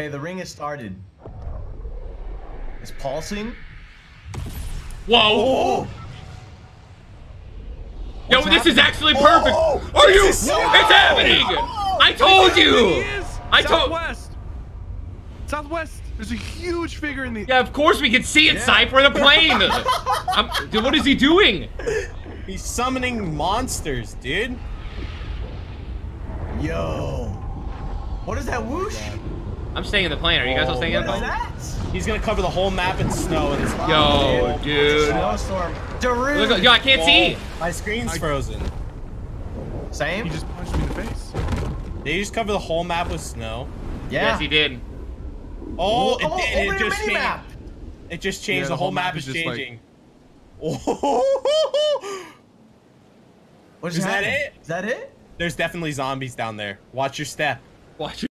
Okay, the ring has started. It's pulsing. Whoa! Oh. Yo, this is actually perfect. Oh, are you? It's happening! Oh, I told you! I told. Southwest. There's a huge figure in the. Yeah, of course we can see it. Yeah. Cypher the plane. Dude, what is he doing? He's summoning monsters, dude. Yo, what is that whoosh? I'm staying in the plane. Are you guys all staying in the plane? What is that? He's gonna cover the whole map in snow in his body. Yo, dude. Snowstorm. Look, yo, I can't see. My screen's frozen. Same. He just punched me in the face. Did he just cover the whole map with snow? Yeah. Yes, he did. Oh, it just changed. Map. It just changed. Yeah, the whole map is just changing. Like... Is that it? Is that it? There's definitely zombies down there. Watch your step. Watch your